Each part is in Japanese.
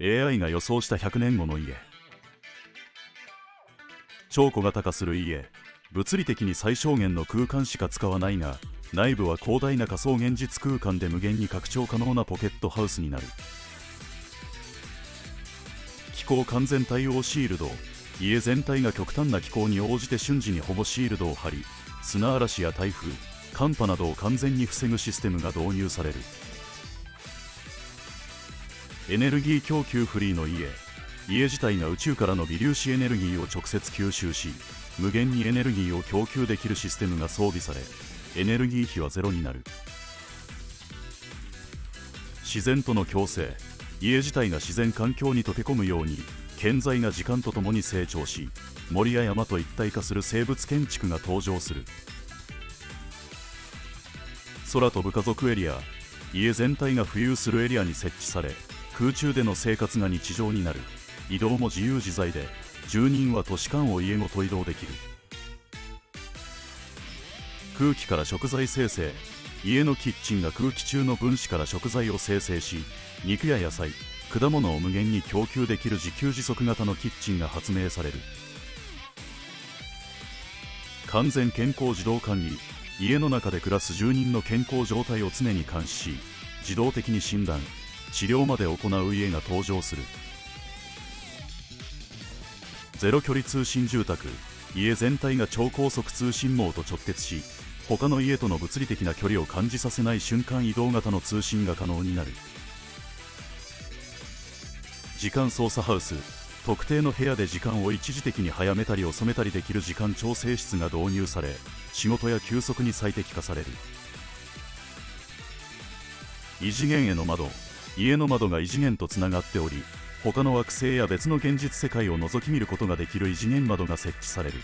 AI が予想した100年後の家、超小型化する家。物理的に最小限の空間しか使わないが、内部は広大な仮想現実空間で無限に拡張可能なポケットハウスになる。気候完全対応シールド。家全体が極端な気候に応じて瞬時に保護シールドを張り、砂嵐や台風、寒波などを完全に防ぐシステムが導入される。エネルギー供給フリーの家。家自体が宇宙からの微粒子エネルギーを直接吸収し、無限にエネルギーを供給できるシステムが装備され、エネルギー費はゼロになる。自然との共生。家自体が自然環境に溶け込むように、建材が時間とともに成長し、森や山と一体化する生物建築が登場する。空飛ぶ家族エリア。家全体が浮遊するエリアに設置され、空中での生活が日常になる。移動も自由自在で、住人は都市間を家ごと移動できる。空気から食材生成。家のキッチンが空気中の分子から食材を生成し、肉や野菜、果物を無限に供給できる自給自足型のキッチンが発明される。完全健康自動管理。家の中で暮らす住人の健康状態を常に監視し、自動的に診断、治療まで行う家が登場する。ゼロ距離通信住宅。家全体が超高速通信網と直結し、他の家との物理的な距離を感じさせない瞬間移動型の通信が可能になる。時間操作ハウス。特定の部屋で時間を一時的に早めたり遅めたりできる時間調整室が導入され、仕事や休息に最適化される。異次元への窓。家の窓が異次元とつながっており、他の惑星や別の現実世界を覗き見ることができる異次元窓が設置される。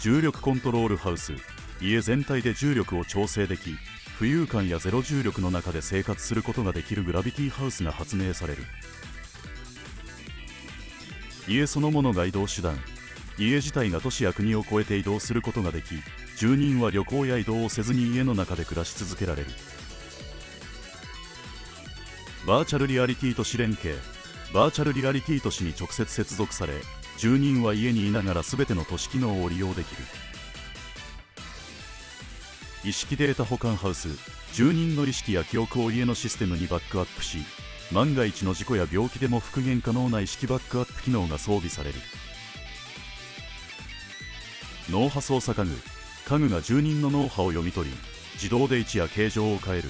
重力コントロールハウス。家全体で重力を調整でき、浮遊感やゼロ重力の中で生活することができるグラビティハウスが発明される。家そのものが移動手段。家自体が都市や国を越えて移動することができ、住人は旅行や移動をせずに家の中で暮らし続けられる。バーチャルリアリティ都市連携。バーチャルリアリティ都市に直接接続され、住人は家にいながら全ての都市機能を利用できる。意識データ保管ハウス。住人の意識や記憶を家のシステムにバックアップし、万が一の事故や病気でも復元可能な意識バックアップ機能が装備される。脳波操作家具。家具が住人の脳波を読み取り、自動で位置や形状を変える。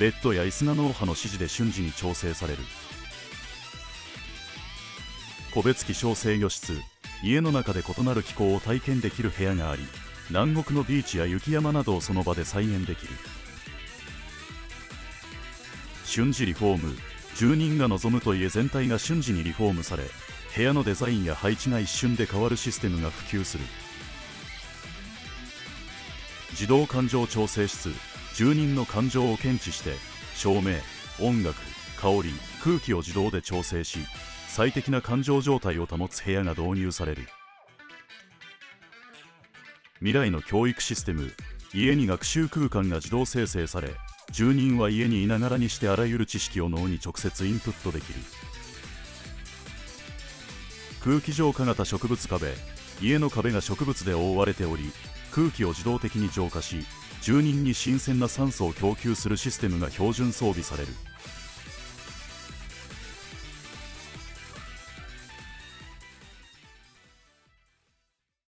ベッドや椅子が脳波の指示で瞬時に調整される。個別気象制御室。家の中で異なる気候を体験できる部屋があり、南国のビーチや雪山などをその場で再現できる。瞬時リフォーム。住人が望むと家全体が瞬時にリフォームされ、部屋のデザインや配置が一瞬で変わるシステムが普及する。自動感情調整室。住人の感情を検知して、照明、音楽、香り、空気を自動で調整し、最適な感情状態を保つ部屋が導入される。未来の教育システム。家に学習空間が自動生成され、住人は家にいながらにしてあらゆる知識を脳に直接インプットできる。空気浄化型植物壁。家の壁が植物で覆われており、空気を自動的に浄化し、住人に新鮮な酸素を供給するシステムが標準装備される。